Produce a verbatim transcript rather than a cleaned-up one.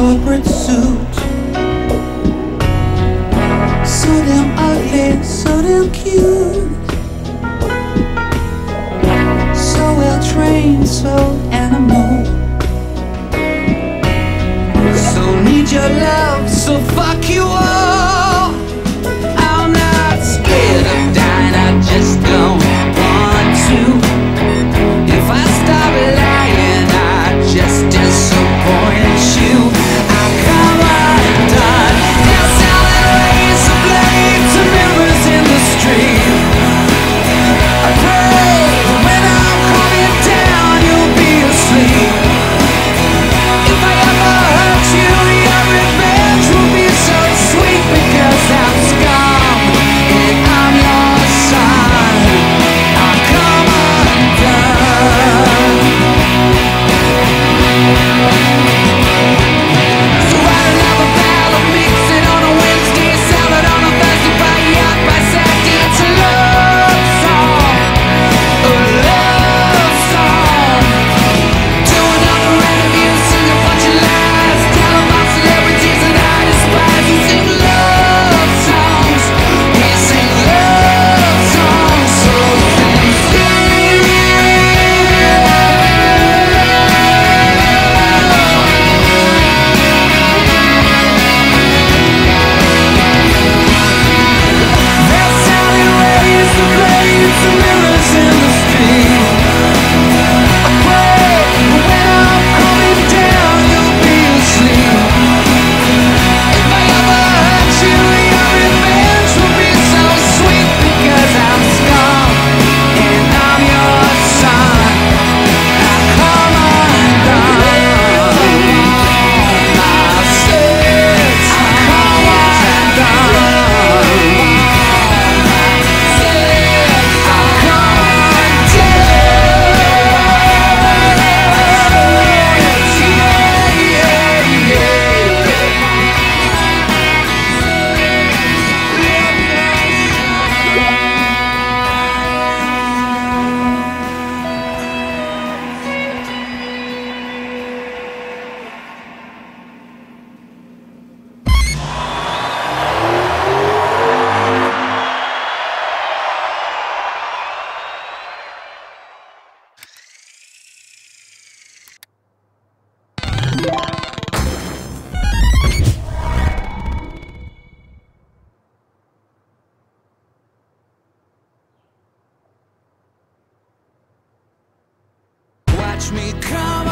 corporate suit. So damn ugly, so damn cute, so well trained, so animal, so need your love, so fuck you all. I'm not scared of dying, I just don't want to. Watch me come.